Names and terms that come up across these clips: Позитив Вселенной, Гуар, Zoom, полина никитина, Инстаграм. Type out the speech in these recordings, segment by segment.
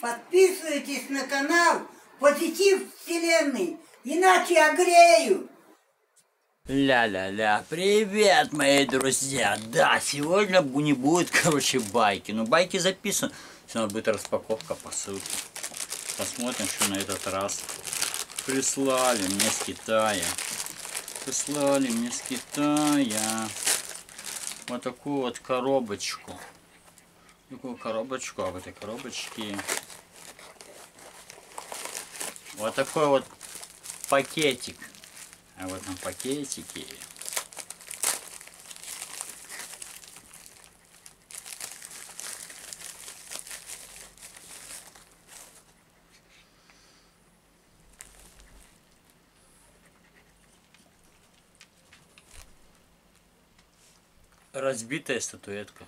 Подписывайтесь на канал Позитив Вселенной, иначе я грею. Ля-ля-ля, привет, мои друзья. Да, сегодня не будет, короче, байки. Но байки записаны. Сегодня будет распаковка посылки. Посмотрим, что на этот раз прислали мне с Китая. Прислали мне с Китая вот такую вот коробочку. Такую коробочку, а в этой коробочке вот такой вот пакетик. А в этом пакетике разбитая статуэтка.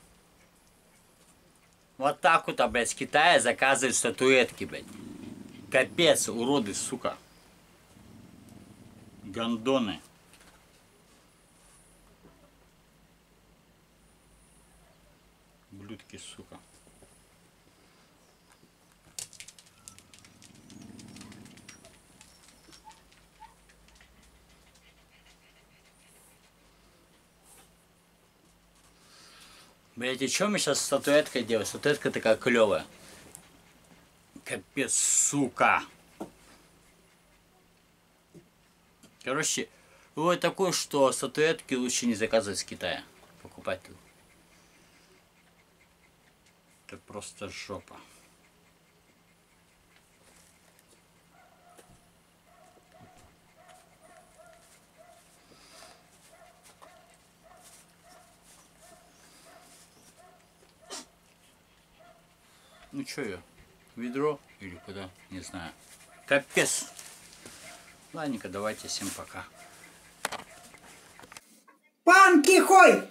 Вот так вот, блядь, с Китая заказывают статуэтки, блядь. Капец, уроды, сука. Гондоны. Блюдки, сука. Блять, и что мы сейчас с статуэткой делаем? Статуэтка такая клевая. Капец, сука. Короче, вот такое, что статуэтки лучше не заказывать с Китая. Покупать. Это просто жопа. Ну что я? Ведро или куда? Не знаю. Капец! Ладненько, давайте, всем пока. Пан Кихой!